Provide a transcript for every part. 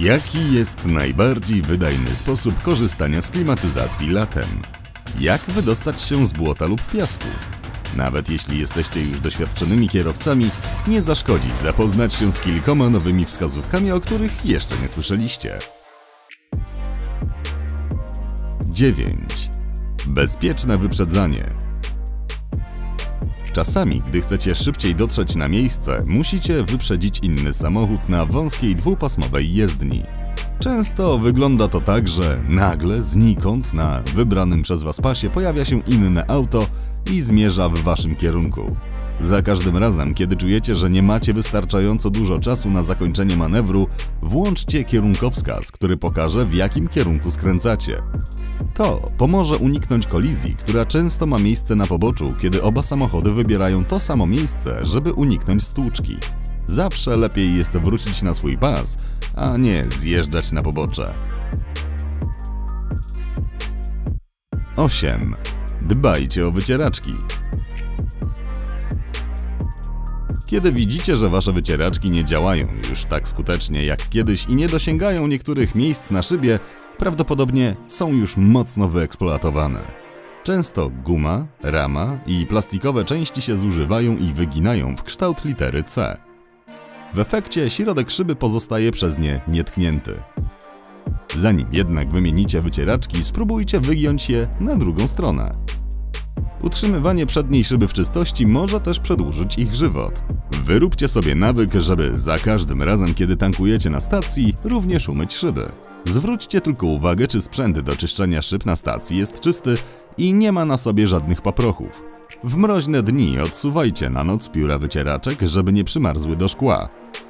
Jaki jest najbardziej wydajny sposób korzystania z klimatyzacji latem? Jak wydostać się z błota lub piasku? Nawet jeśli jesteście już doświadczonymi kierowcami, nie zaszkodzi zapoznać się z kilkoma nowymi wskazówkami, o których jeszcze nie słyszeliście. 9. Bezpieczne wyprzedzanie. Czasami, gdy chcecie szybciej dotrzeć na miejsce, musicie wyprzedzić inny samochód na wąskiej dwupasmowej jezdni. Często wygląda to tak, że nagle, znikąd, na wybranym przez Was pasie pojawia się inne auto i zmierza w Waszym kierunku. Za każdym razem, kiedy czujecie, że nie macie wystarczająco dużo czasu na zakończenie manewru, włączcie kierunkowskaz, który pokaże, w jakim kierunku skręcacie. To pomoże uniknąć kolizji, która często ma miejsce na poboczu, kiedy oba samochody wybierają to samo miejsce, żeby uniknąć stłuczki. Zawsze lepiej jest wrócić na swój pas, a nie zjeżdżać na pobocze. 8. Dbajcie o wycieraczki. Kiedy widzicie, że Wasze wycieraczki nie działają już tak skutecznie jak kiedyś i nie dosięgają niektórych miejsc na szybie, prawdopodobnie są już mocno wyeksploatowane. Często guma, rama i plastikowe części się zużywają i wyginają w kształt litery C. W efekcie środek szyby pozostaje przez nie nietknięty. Zanim jednak wymienicie wycieraczki, spróbujcie wygiąć je na drugą stronę. Utrzymywanie przedniej szyby w czystości może też przedłużyć ich żywot. Wyróbcie sobie nawyk, żeby za każdym razem, kiedy tankujecie na stacji, również umyć szyby. Zwróćcie tylko uwagę, czy sprzęt do czyszczenia szyb na stacji jest czysty i nie ma na sobie żadnych paprochów. W mroźne dni odsuwajcie na noc pióra wycieraczek, żeby nie przymarzły do szkła.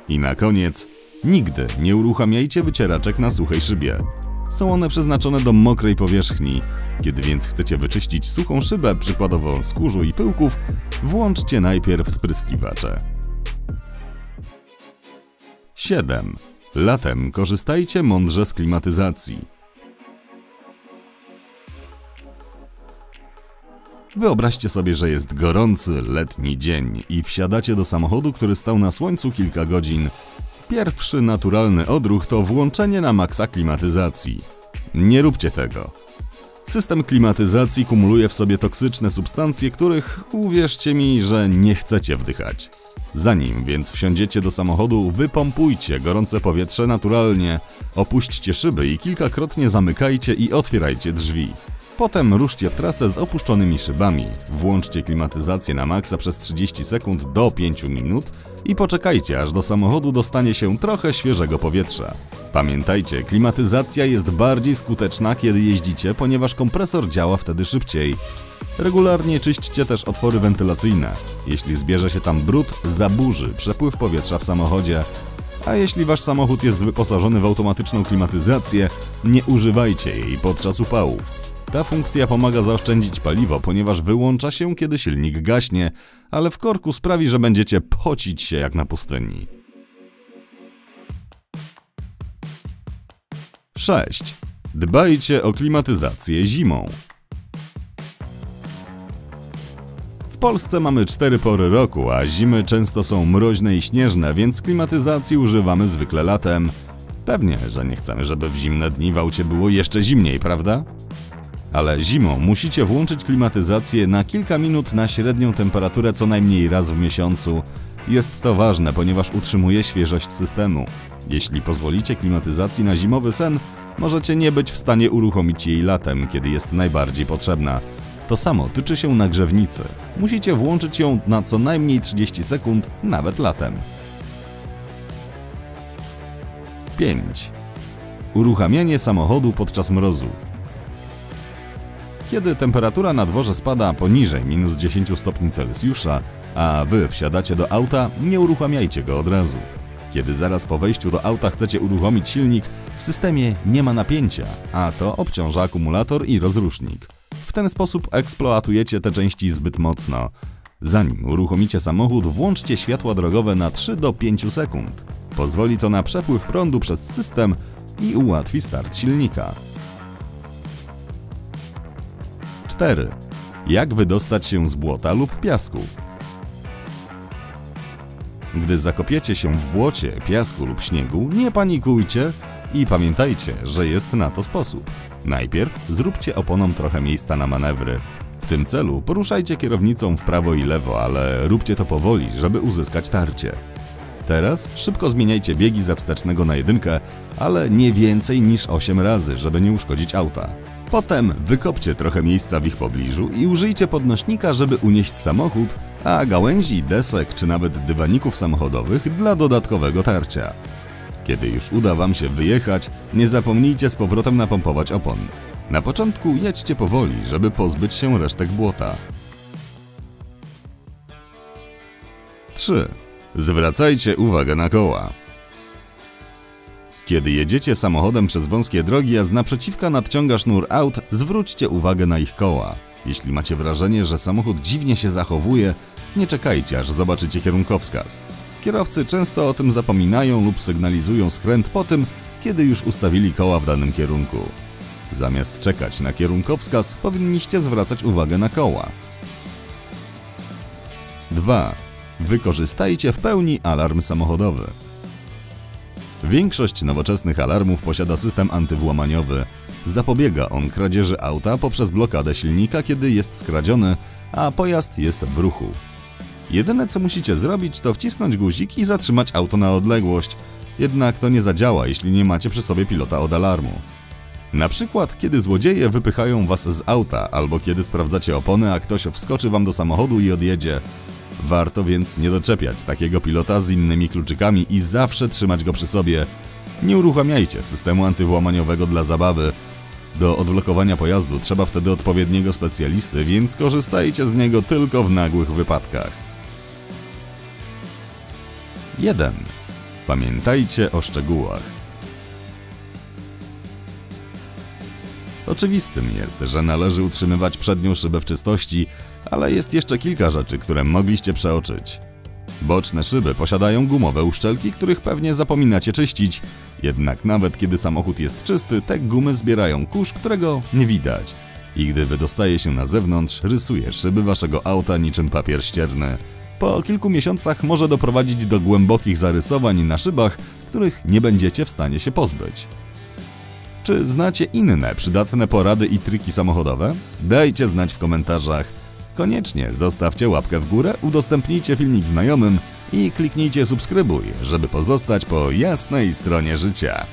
I na koniec, nigdy nie uruchamiajcie wycieraczek na suchej szybie. Są one przeznaczone do mokrej powierzchni. Kiedy więc chcecie wyczyścić suchą szybę, przykładowo z kurzu i pyłków, włączcie najpierw spryskiwacze. 7. Latem korzystajcie mądrze z klimatyzacji. Wyobraźcie sobie, że jest gorący, letni dzień i wsiadacie do samochodu, który stał na słońcu kilka godzin. Pierwszy naturalny odruch to włączenie na maksa klimatyzacji. Nie róbcie tego. System klimatyzacji kumuluje w sobie toksyczne substancje, których, uwierzcie mi, że nie chcecie wdychać. Zanim więc wsiądziecie do samochodu, wypompujcie gorące powietrze naturalnie, opuśćcie szyby i kilkakrotnie zamykajcie i otwierajcie drzwi. Potem ruszcie w trasę z opuszczonymi szybami, włączcie klimatyzację na maksa przez 30 sekund do 5 minut i poczekajcie, aż do samochodu dostanie się trochę świeżego powietrza. Pamiętajcie, klimatyzacja jest bardziej skuteczna, kiedy jeździcie, ponieważ kompresor działa wtedy szybciej. Regularnie czyśćcie też otwory wentylacyjne. Jeśli zbierze się tam brud, zaburzy przepływ powietrza w samochodzie. A jeśli Wasz samochód jest wyposażony w automatyczną klimatyzację, nie używajcie jej podczas upałów. Ta funkcja pomaga zaoszczędzić paliwo, ponieważ wyłącza się, kiedy silnik gaśnie, ale w korku sprawi, że będziecie pocić się jak na pustyni. 6. Dbajcie o klimatyzację zimą. W Polsce mamy 4 pory roku, a zimy często są mroźne i śnieżne, więc klimatyzacji używamy zwykle latem. Pewnie, że nie chcemy, żeby w zimne dni w aucie było jeszcze zimniej, prawda? Ale zimą musicie włączyć klimatyzację na kilka minut na średnią temperaturę co najmniej raz w miesiącu. Jest to ważne, ponieważ utrzymuje świeżość systemu. Jeśli pozwolicie klimatyzacji na zimowy sen, możecie nie być w stanie uruchomić jej latem, kiedy jest najbardziej potrzebna. To samo tyczy się nagrzewnicy. Musicie włączyć ją na co najmniej 30 sekund, nawet latem. 5. Uruchamianie samochodu podczas mrozu. Kiedy temperatura na dworze spada poniżej -10°C, a Wy wsiadacie do auta, nie uruchamiajcie go od razu. Kiedy zaraz po wejściu do auta chcecie uruchomić silnik, w systemie nie ma napięcia, a to obciąża akumulator i rozrusznik. W ten sposób eksploatujecie te części zbyt mocno. Zanim uruchomicie samochód, włączcie światła drogowe na 3 do 5 sekund. Pozwoli to na przepływ prądu przez system i ułatwi start silnika. 4. Jak wydostać się z błota lub piasku? Gdy zakopiecie się w błocie, piasku lub śniegu, nie panikujcie, I pamiętajcie, że jest na to sposób. Najpierw zróbcie oponom trochę miejsca na manewry. W tym celu poruszajcie kierownicą w prawo i lewo, ale róbcie to powoli, żeby uzyskać tarcie. Teraz szybko zmieniajcie biegi ze wstecznego na jedynkę, ale nie więcej niż 8 razy, żeby nie uszkodzić auta. Potem wykopcie trochę miejsca w ich pobliżu i użyjcie podnośnika, żeby unieść samochód, a gałęzi, desek czy nawet dywaników samochodowych dla dodatkowego tarcia. Kiedy już uda wam się wyjechać, nie zapomnijcie z powrotem napompować opon. Na początku jedźcie powoli, żeby pozbyć się resztek błota. 3. Zwracajcie uwagę na koła. Kiedy jedziecie samochodem przez wąskie drogi, a z naprzeciwka nadciąga sznur aut, zwróćcie uwagę na ich koła. Jeśli macie wrażenie, że samochód dziwnie się zachowuje, nie czekajcie, aż zobaczycie kierunkowskaz. Kierowcy często o tym zapominają lub sygnalizują skręt po tym, kiedy już ustawili koła w danym kierunku. Zamiast czekać na kierunkowskaz, powinniście zwracać uwagę na koła. 2. Wykorzystajcie w pełni alarm samochodowy. Większość nowoczesnych alarmów posiada system antywłamaniowy. Zapobiega on kradzieży auta poprzez blokadę silnika, kiedy jest skradziony, a pojazd jest w ruchu. Jedyne, co musicie zrobić, to wcisnąć guzik i zatrzymać auto na odległość. Jednak to nie zadziała, jeśli nie macie przy sobie pilota od alarmu. Na przykład, kiedy złodzieje wypychają was z auta, albo kiedy sprawdzacie opony, a ktoś wskoczy wam do samochodu i odjedzie. Warto więc nie doczepiać takiego pilota z innymi kluczykami i zawsze trzymać go przy sobie. Nie uruchamiajcie systemu antywłamaniowego dla zabawy. Do odblokowania pojazdu trzeba wtedy odpowiedniego specjalisty, więc korzystajcie z niego tylko w nagłych wypadkach. 1. Pamiętajcie o szczegółach. Oczywistym jest, że należy utrzymywać przednią szybę w czystości, ale jest jeszcze kilka rzeczy, które mogliście przeoczyć. Boczne szyby posiadają gumowe uszczelki, których pewnie zapominacie czyścić, jednak nawet kiedy samochód jest czysty, te gumy zbierają kurz, którego nie widać. I gdy wydostaje się na zewnątrz, rysuje szyby waszego auta niczym papier ścierny. Po kilku miesiącach może doprowadzić do głębokich zarysowań na szybach, których nie będziecie w stanie się pozbyć. Czy znacie inne przydatne porady i triki samochodowe? Dajcie znać w komentarzach. Koniecznie zostawcie łapkę w górę, udostępnijcie filmik znajomym i kliknijcie subskrybuj, żeby pozostać po jasnej stronie życia.